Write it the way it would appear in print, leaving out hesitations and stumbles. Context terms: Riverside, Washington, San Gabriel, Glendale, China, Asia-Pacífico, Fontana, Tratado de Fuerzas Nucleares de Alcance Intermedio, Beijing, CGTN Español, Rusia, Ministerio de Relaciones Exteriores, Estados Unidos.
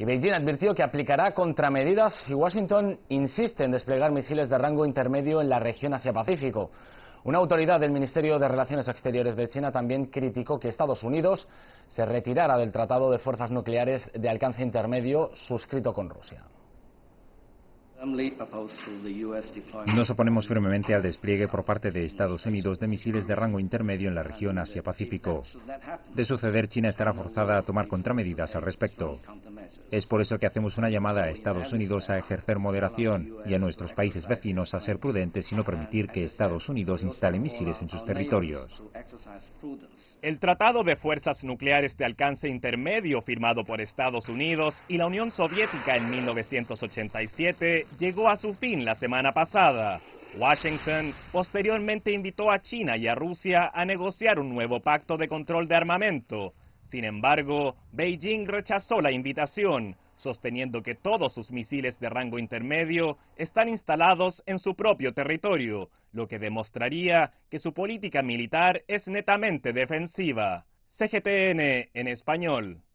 Y Beijing advirtió que aplicará contramedidas si Washington insiste en desplegar misiles de rango intermedio en la región Asia-Pacífico. Una autoridad del Ministerio de Relaciones Exteriores de China también criticó que Estados Unidos se retirara del Tratado de Fuerzas Nucleares de Alcance Intermedio suscrito con Rusia. Nos oponemos firmemente al despliegue por parte de Estados Unidos de misiles de rango intermedio en la región Asia-Pacífico. De suceder, China estará forzada a tomar contramedidas al respecto. Es por eso que hacemos una llamada a Estados Unidos a ejercer moderación y a nuestros países vecinos a ser prudentes y no permitir que Estados Unidos instale misiles en sus territorios. El Tratado de Fuerzas Nucleares de Alcance Intermedio, firmado por Estados Unidos y la Unión Soviética en 1987, llegó a su fin la semana pasada. Washington posteriormente invitó a China y a Rusia a negociar un nuevo pacto de control de armamento. Sin embargo, Beijing rechazó la invitación, sosteniendo que todos sus misiles de rango intermedio están instalados en su propio territorio, lo que demostraría que su política militar es netamente defensiva. CGTN en español.